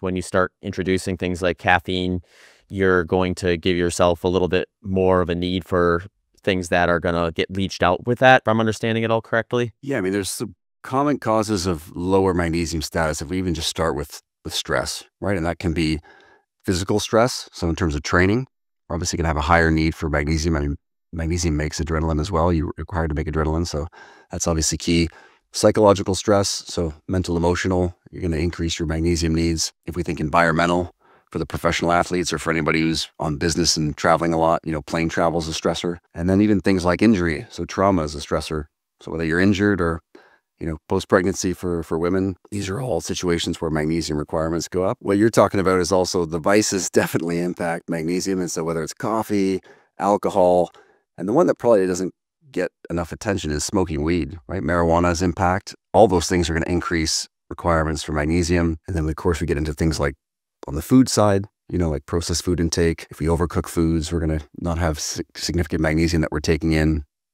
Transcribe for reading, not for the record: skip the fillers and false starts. When you start introducing things like caffeine, you're going to give yourself a little bit more of a need for things that are going to get leached out with that, if I'm understanding it all correctly. Yeah, I mean, there's some common causes of lower magnesium status if we even just start with stress, right? And that can be physical stress. So in terms of training, we're obviously going to have a higher need for magnesium. I mean, magnesium makes adrenaline as well. You're required to make adrenaline, so that's obviously key. Psychological stress, so mental, emotional, you're going to increase your magnesium needs. If we think environmental, for the professional athletes or for anybody who's on business and traveling a lot, you know, plane travel is a stressor. And then even things like injury, so trauma is a stressor. So whether you're injured or, you know, post-pregnancy for women, these are all situations where magnesium requirements go up. What you're talking about is also the vices definitely impact magnesium. And so whether it's coffee, alcohol, and the one that probably doesn't get enough attention is smoking weed, right? Marijuana's impact. All those things are going to increase requirements for magnesium. And then, of course, we get into things like on the food side, you know, like processed food intake. If we overcook foods, we're going to not have significant magnesium that we're taking in.